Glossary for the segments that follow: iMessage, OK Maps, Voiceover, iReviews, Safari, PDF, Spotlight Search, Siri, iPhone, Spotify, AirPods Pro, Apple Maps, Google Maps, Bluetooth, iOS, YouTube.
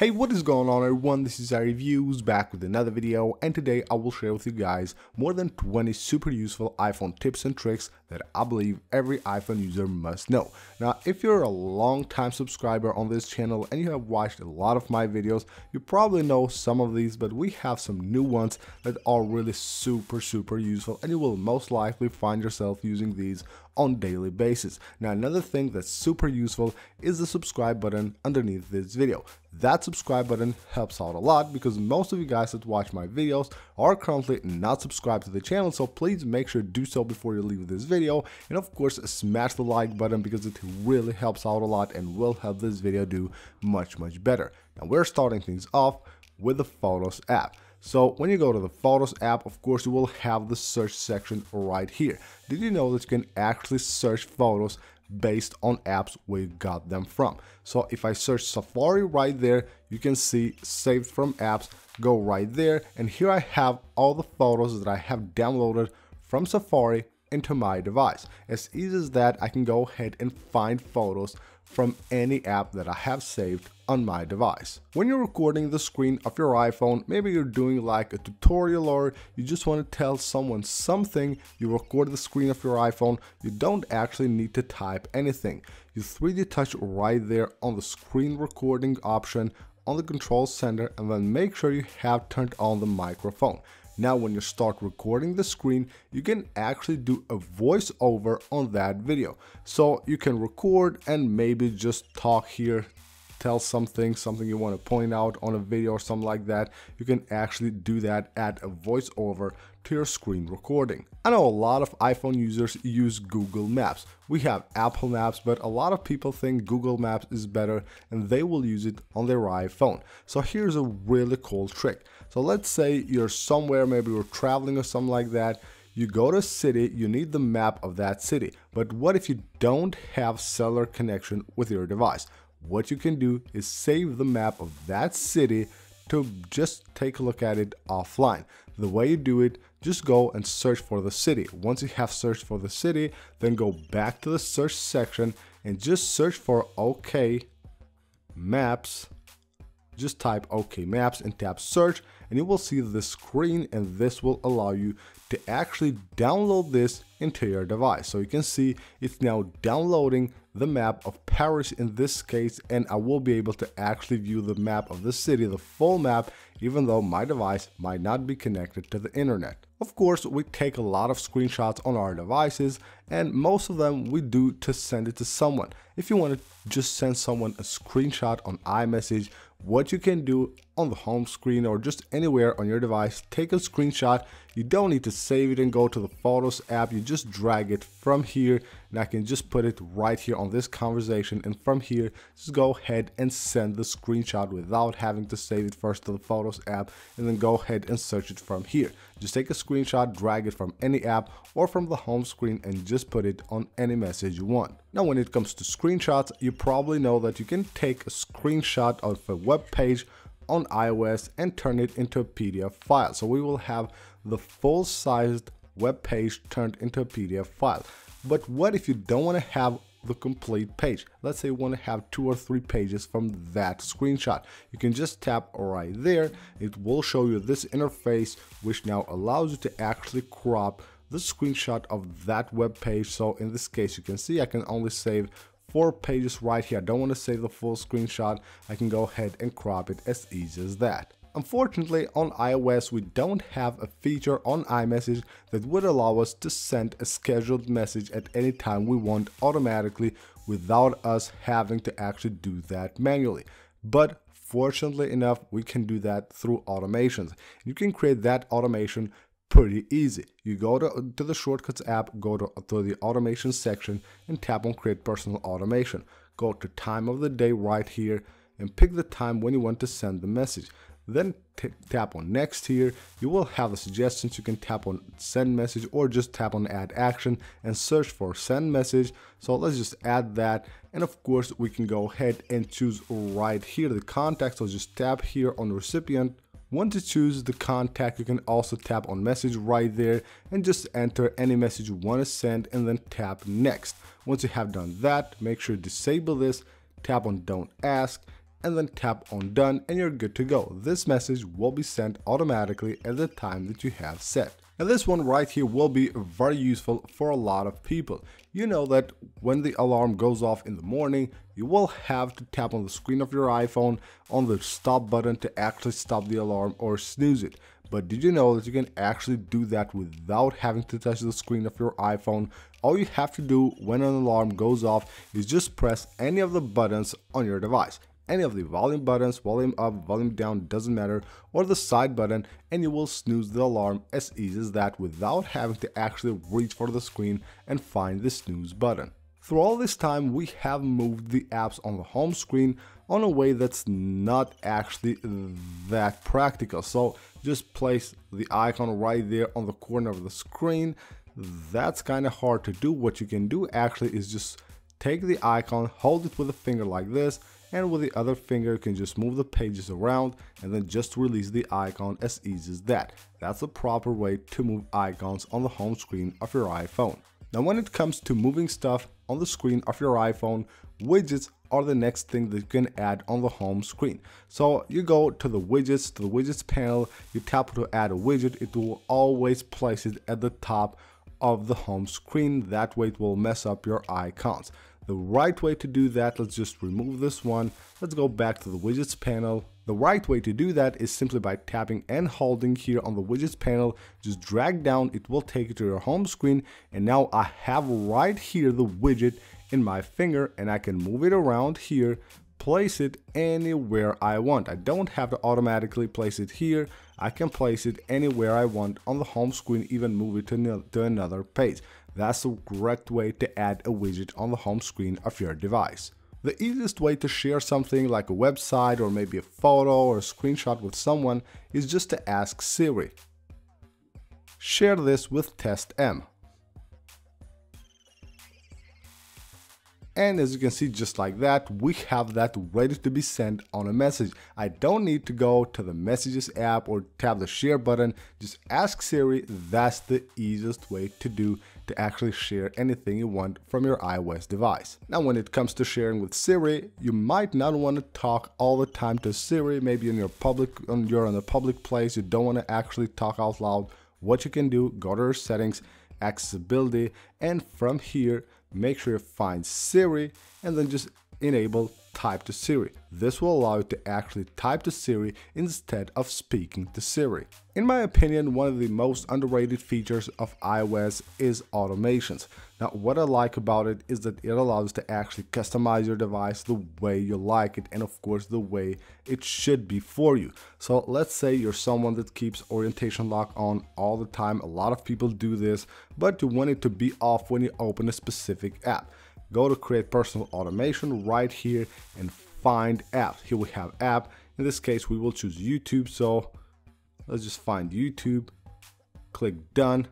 Hey, what is going on everyone, this is iReviews back with another video, and today I will share with you guys more than 20 super useful iPhone tips and tricks that I believe every iPhone user must know. Now, if you're a long time subscriber on this channel and you have watched a lot of my videos, you probably know some of these, but we have some new ones that are really super useful, and you will most likely find yourself using these on daily basis. Now, another thing that's super useful is the subscribe button underneath this video. That subscribe button helps out a lot because most of you guys that watch my videos are currently not subscribed to the channel, so please make sure to do so before you leave this video, and of course smash the like button because it really helps out a lot and will help this video do much better. Now, we're starting things off with the Photos app. So when you go to the Photos app, of course, you will have the search section right here. Did you know that you can actually search photos based on apps where you got them from? So if I search Safari right there, you can see saved from apps, go right there. And here I have all the photos that I have downloaded from Safari into my device. As easy as that, I can go ahead and find photos from any app that I have saved on my device. When you're recording the screen of your iPhone, maybe you're doing like a tutorial or you just want to tell someone something, you record the screen of your iPhone, you don't actually need to type anything. You 3D touch right there on the screen recording option on the control center, and then make sure you have turned on the microphone. Now, when you start recording the screen, you can actually do a voiceover on that video. So you can record and maybe just talk here, tell something you want to point out on a video or something like that. You can actually do that, add a voiceover to your screen recording. I know a lot of iPhone users use Google Maps. We have Apple Maps, but a lot of people think Google Maps is better and they will use it on their iPhone. So here's a really cool trick. So let's say you're somewhere, maybe you're traveling or something like that. You go to a city, you need the map of that city. But what if you don't have cellular connection with your device? What you can do is save the map of that city to just take a look at it offline. The way you do it, just go and search for the city. Once you have searched for the city, then go back to the search section and just search for OK Maps. Just type OK Maps and tap search, and you will see this screen, and this will allow you to actually download this into your device. So you can see it's now downloading the map of Paris in this case, and I will be able to actually view the map of the city, the full map, even though my device might not be connected to the internet. Of course, we take a lot of screenshots on our devices, and most of them we do to send it to someone. If you want to just send someone a screenshot on iMessage, what you can do on the home screen or just anywhere on your device, take a screenshot. You don't need to save it and go to the Photos app. You just drag it from here, and I can just put it right here on this conversation, and from here just go ahead and send the screenshot without having to save it first to the Photos app and then go ahead and search it from here. Just take a screenshot, drag it from any app or from the home screen, and just put it on any message you want. Now, when it comes to screenshots, you probably know that you can take a screenshot of a web page on iOS and turn it into a PDF file. So we will have the full-sized web page turned into a PDF file. But what if you don't want to have the complete page? Let's say you want to have 2 or 3 pages from that screenshot. You can just tap right there. It will show you this interface, which now allows you to actually crop the screenshot of that web page. So in this case, you can see I can only save 4 pages right here. I don't want to save the full screenshot. I can go ahead and crop it, as easy as that. Unfortunately, on iOS, we don't have a feature on iMessage that would allow us to send a scheduled message at any time we want automatically without us having to actually do that manually. But fortunately enough, we can do that through automations. You can create that automation pretty easy. You go to the Shortcuts app, go to the automation section and tap on Create Personal Automation. Go to Time of the Day right here and pick the time when you want to send the message. Then tap on Next here. You will have the suggestions. You can tap on Send Message or just tap on Add Action and search for Send Message. So let's just add that. And of course, we can go ahead and choose right here the contact. So just tap here on Recipient. Once you choose the contact, you can also tap on Message right there and just enter any message you want to send and then tap Next. Once you have done that, make sure to disable this, tap on Don't Ask, and then tap on done and you're good to go. This message will be sent automatically at the time that you have set. And this one right here will be very useful for a lot of people. You know that when the alarm goes off in the morning, you will have to tap on the screen of your iPhone on the stop button to actually stop the alarm or snooze it. But did you know that you can actually do that without having to touch the screen of your iPhone? All you have to do when an alarm goes off is just press any of the buttons on your device. Any of the volume buttons, volume up, volume down, doesn't matter, or the side button, and you will snooze the alarm as easy as that without having to actually reach for the screen and find the snooze button. Through all this time, we have moved the apps on the home screen on a way that's not actually that practical. So just place the icon right there on the corner of the screen. That's kind of hard to do. What you can do actually is just take the icon, hold it with a finger like this, and with the other finger you can just move the pages around and then just release the icon as easy as that. That's the proper way to move icons on the home screen of your iPhone. Now when it comes to moving stuff on the screen of your iPhone, widgets are the next thing that you can add on the home screen. So you go to the widgets panel, you tap to add a widget, it will always place it at the top of the home screen, that way it will mess up your icons. The right way to do that, let's just remove this one, let's go back to the widgets panel. The right way to do that is simply by tapping and holding here on the widgets panel, just drag down, it will take you to your home screen, and now I have right here the widget in my finger and I can move it around here, place it anywhere I want. I don't have to automatically place it here, I can place it anywhere I want on the home screen, even move it to another page. That's the correct way to add a widget on the home screen of your device. The easiest way to share something like a website or maybe a photo or a screenshot with someone is just to ask Siri. Share this with test M. And as you can see, just like that, we have that ready to be sent on a message. I don't need to go to the messages app or tap the share button, just ask Siri. That's the easiest way to do to actually share anything you want from your iOS device. Now when it comes to sharing with Siri, you might not want to talk all the time to Siri. Maybe you're in a public place, you don't want to actually talk out loud. What you can do, go to your settings, accessibility, and from here make sure you find Siri and then just enable type to Siri. This will allow you to actually type to Siri instead of speaking to Siri. In my opinion, one of the most underrated features of iOS is automations. Now what I like about it is that it allows you to actually customize your device the way you like it and of course the way it should be for you. So let's say you're someone that keeps orientation lock on all the time, a lot of people do this, but you want it to be off when you open a specific app. Go to create personal automation right here and find apps. Here we have app. In this case, we will choose YouTube. So let's just find YouTube, click done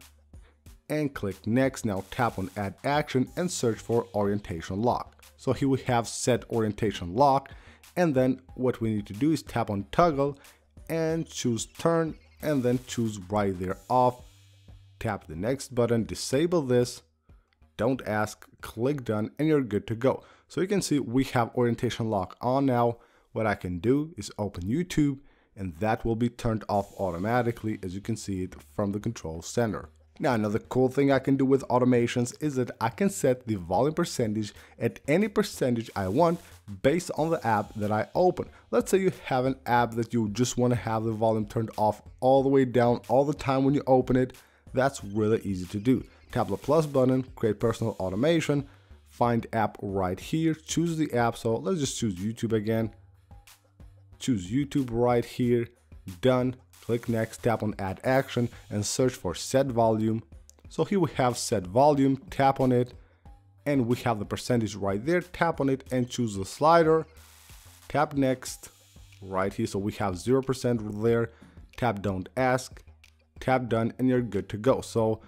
and click next. Now tap on add action and search for orientation lock. So here we have set orientation lock. And then what we need to do is tap on toggle and choose turn and then choose right there off. Tap the next button, disable this. Don't ask, click done, and you're good to go. So you can see we have orientation lock on now. What I can do is open YouTube, and that will be turned off automatically, as you can see it from the control center. Now, another cool thing I can do with automations is that I can set the volume percentage at any percentage I want based on the app that I open. Let's say you have an app that you just want to have the volume turned off all the way down all the time when you open it. That's really easy to do. Tap the plus button, create personal automation, find app right here, choose the app. So let's just choose YouTube again, choose YouTube right here, done, click next, tap on add action and search for set volume. So here we have set volume, tap on it and we have the percentage right there, tap on it and choose the slider, tap next right here. So we have 0% there, tap don't ask, tap done and you're good to go. So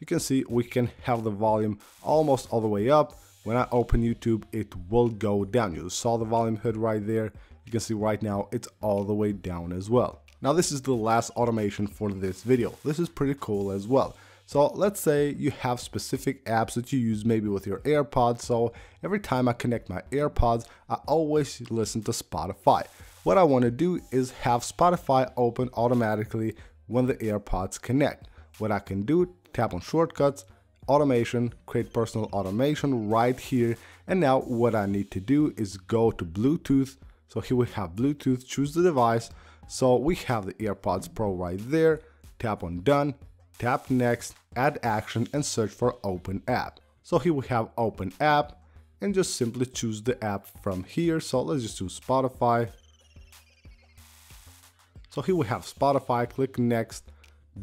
you can see we can have the volume almost all the way up. When I open YouTube, it will go down. You saw the volume hood right there. You can see right now it's all the way down as well. Now this is the last automation for this video. This is pretty cool as well. So let's say you have specific apps that you use maybe with your AirPods. So every time I connect my AirPods, I always listen to Spotify. What I want to do is have Spotify open automatically when the AirPods connect. What I can do, tap on shortcuts, automation, create personal automation right here. And now what I need to do is go to Bluetooth. So here we have Bluetooth, choose the device. So we have the AirPods Pro right there. Tap on done, tap next, add action and search for open app. So here we have open app and just simply choose the app from here. So let's just do Spotify. So here we have Spotify, click next,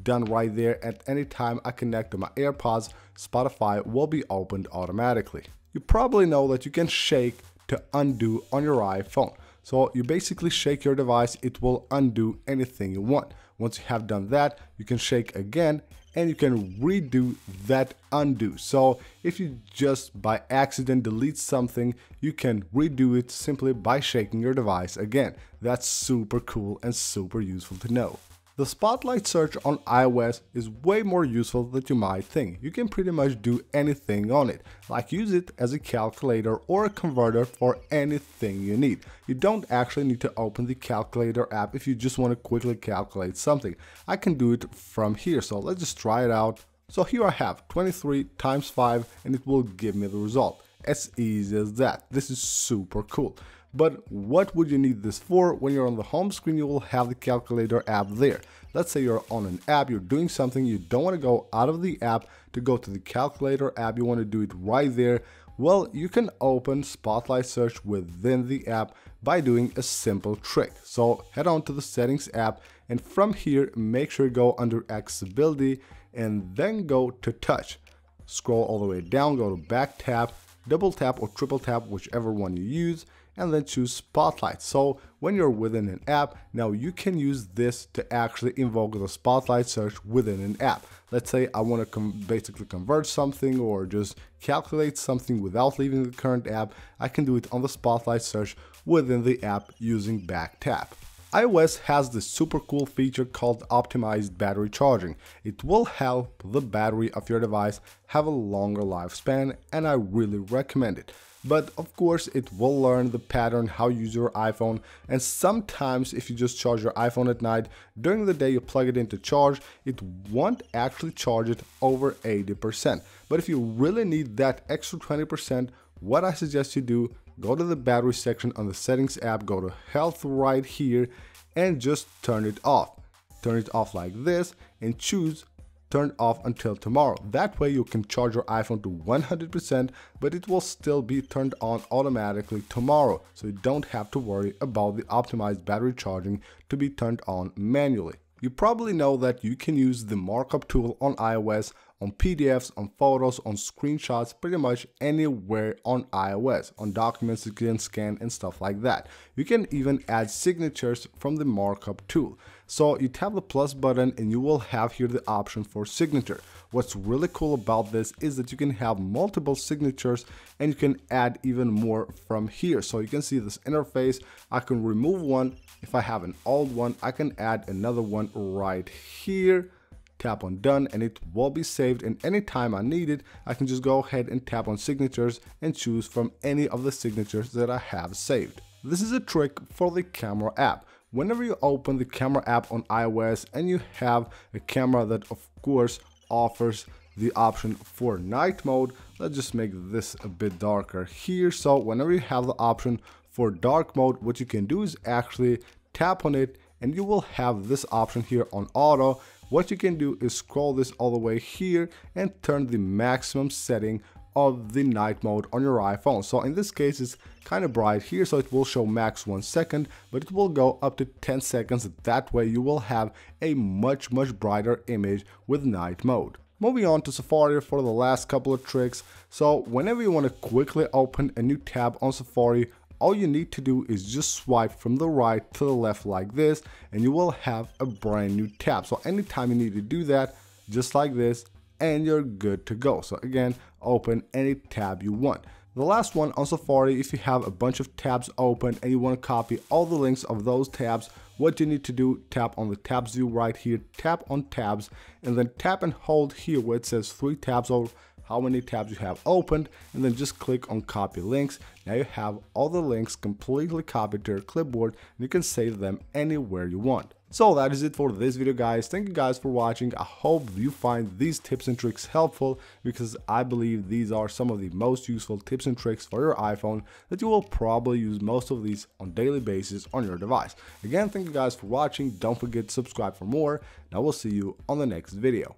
done right there. At any time I connect to my AirPods, Spotify will be opened automatically. You probably know that you can shake to undo on your iPhone. So you basically shake your device, it will undo anything you want. Once you have done that, you can shake again and you can redo that undo. So if you just by accident delete something, you can redo it simply by shaking your device again. That's super cool and super useful to know. The Spotlight Search on iOS is way more useful than you might think. You can pretty much do anything on it, like use it as a calculator or a converter for anything you need. You don't actually need to open the calculator app if you just want to quickly calculate something. I can do it from here, so let's just try it out. So here I have 23 times 5 and it will give me the result. As easy as that. This is super cool. But what would you need this for? When you're on the home screen, you will have the calculator app there. Let's say you're on an app, you're doing something, you don't want to go out of the app to go to the calculator app, you want to do it right there. Well, you can open Spotlight Search within the app by doing a simple trick. So head on to the Settings app and from here, make sure you go under Accessibility and then go to Touch. Scroll all the way down, go to Back tab, double tap or triple tap, whichever one you use, and then choose Spotlight. So when you're within an app, now you can use this to actually invoke the Spotlight Search within an app. Let's say I want to basically convert something or just calculate something without leaving the current app. I can do it on the Spotlight Search within the app using back tap. iOS has this super cool feature called optimized battery charging. It will help the battery of your device have a longer lifespan and I really recommend it. But of course it will learn the pattern how you use your iPhone, and sometimes if you just charge your iPhone at night, during the day you plug it into charge, it won't actually charge it over 80%. But if you really need that extra 20%, what I suggest you do, go to the battery section on the Settings app, go to Health right here and just turn it off. Turn it off like this and choose turn off until tomorrow. That way you can charge your iPhone to 100%, but it will still be turned on automatically tomorrow. So you don't have to worry about the optimized battery charging to be turned on manually. You probably know that you can use the markup tool on iOS, on PDFs, on photos, on screenshots, pretty much anywhere on iOS, on documents you can scan and stuff like that. You can even add signatures from the markup tool. So you tap the plus button and you will have here the option for signature. What's really cool about this is that you can have multiple signatures and you can add even more from here. So you can see this interface, I can remove one. If I have an old one, I can add another one right here. Tap on done and it will be saved, and anytime I need it, I can just go ahead and tap on signatures and choose from any of the signatures that I have saved. This is a trick for the camera app. Whenever you open the camera app on iOS and you have a camera that of course offers the option for night mode, let's just make this a bit darker here. So whenever you have the option for dark mode, what you can do is actually tap on it and you will have this option here on auto. What you can do is scroll this all the way here and turn the maximum setting of the night mode on your iPhone. So in this case, it's kind of bright here, so it will show max 1 second, but it will go up to 10 seconds. That way you will have a much, much brighter image with night mode. Moving on to Safari for the last couple of tricks. So whenever you want to quickly open a new tab on Safari, all you need to do is just swipe from the right to the left like this and you will have a brand new tab. So anytime you need to do that, just like this, and you're good to go. So again, open any tab you want. The last one on Safari, if you have a bunch of tabs open and you want to copy all the links of those tabs, what you need to do, tap on the tabs view right here, tap on tabs, and then tap and hold here where it says 3 tabs or how many tabs you have opened, and then just click on copy links. Now you have all the links completely copied to your clipboard and you can save them anywhere you want. So that is it for this video, guys. Thank you guys for watching. I hope you find these tips and tricks helpful, because I believe these are some of the most useful tips and tricks for your iPhone that you will probably use most of these on daily basis on your device. Again, thank you guys for watching. Don't forget to subscribe for more, and I will see you on the next video.